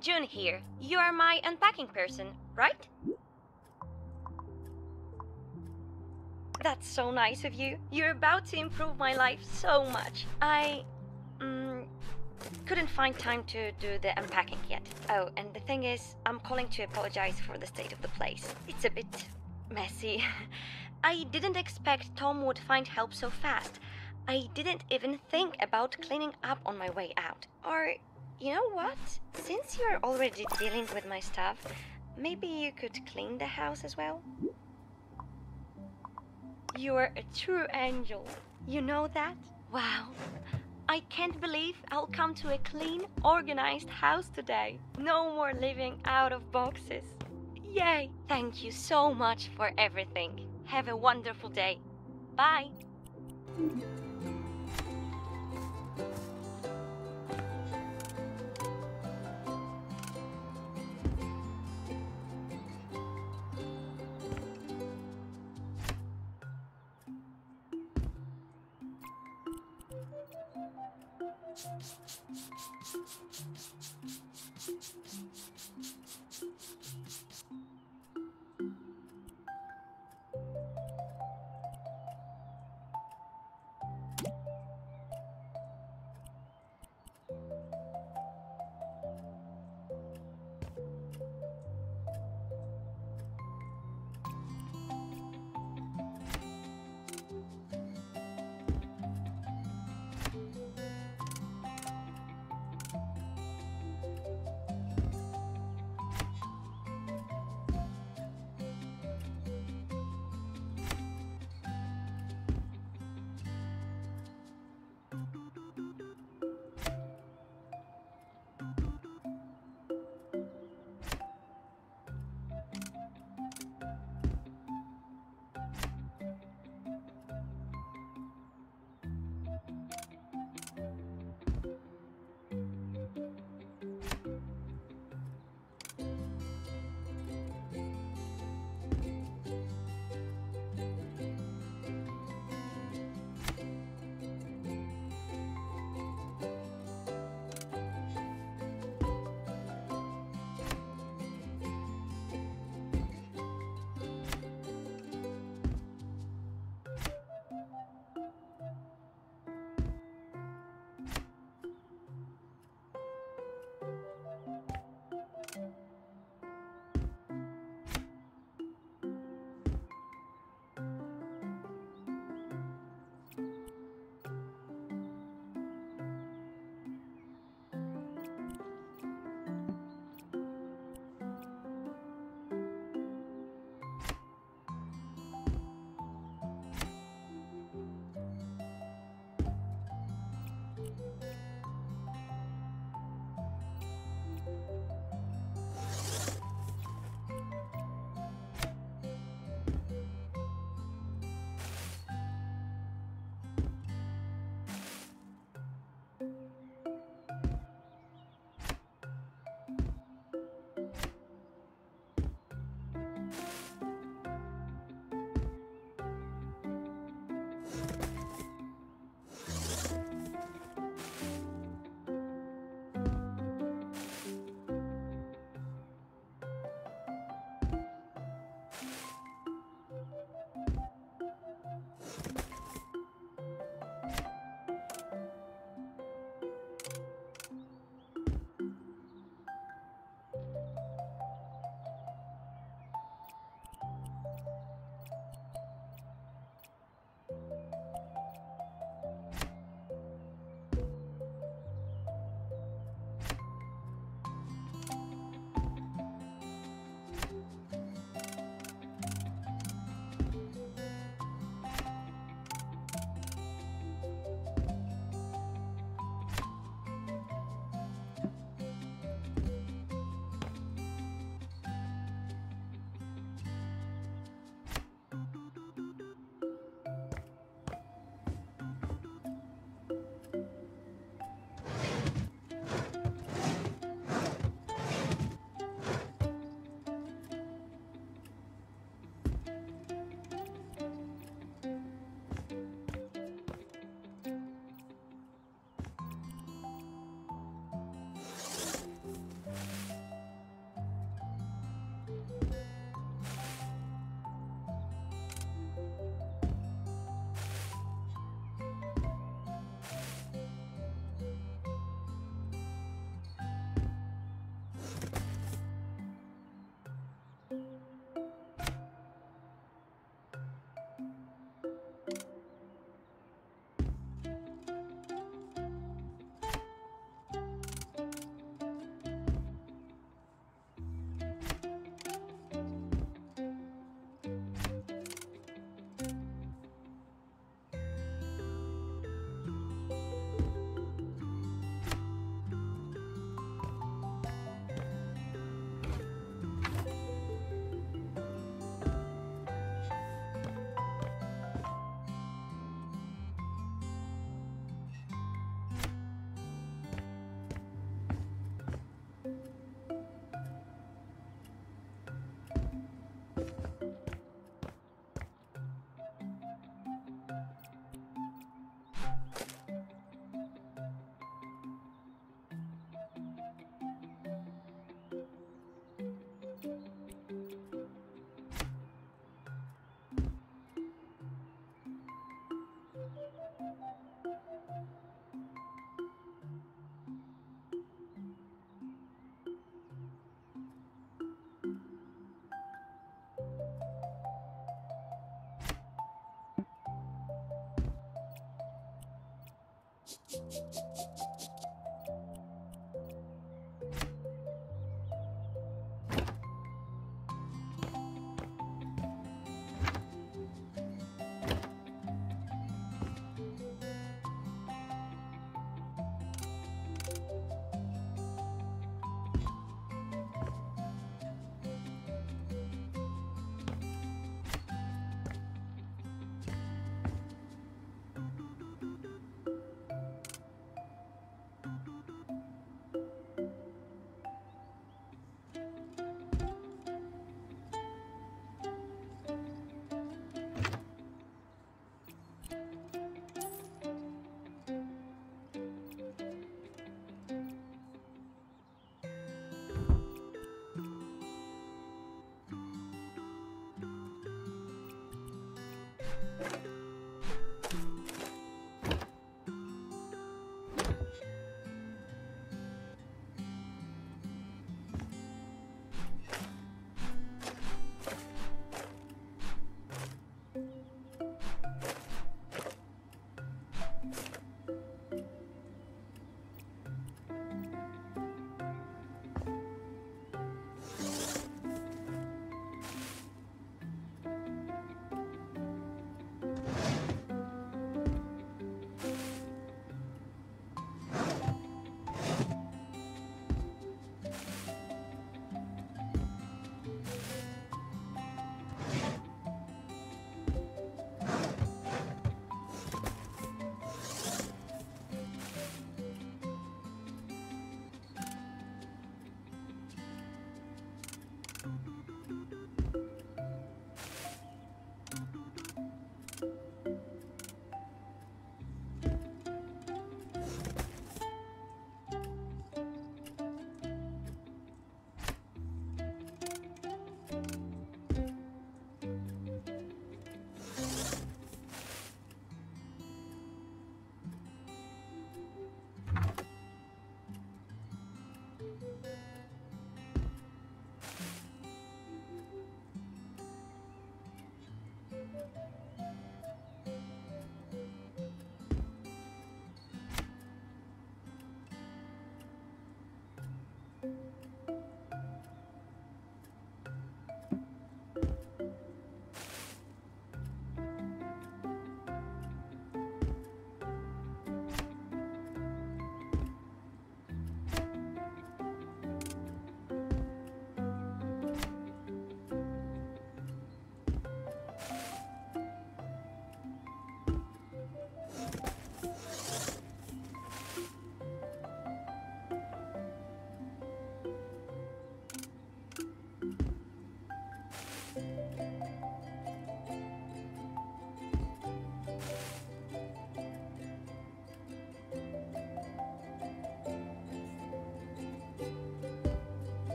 June here. You are my unpacking person, right? That's so nice of you. You're about to improve my life so much. I couldn't find time to do the unpacking yet. Oh, and the thing is, I'm calling to apologize for the state of the place. It's a bit messy. I didn't expect Tom would find help so fast. I didn't even think about cleaning up on my way out. Or you know what? Since you're already dealing with my stuff, maybe you could clean the house as well? You're a true angel. You know that? Wow. I can't believe I'll come to a clean, organized house today. No more living out of boxes. Yay! Thank you so much for everything. Have a wonderful day. Bye!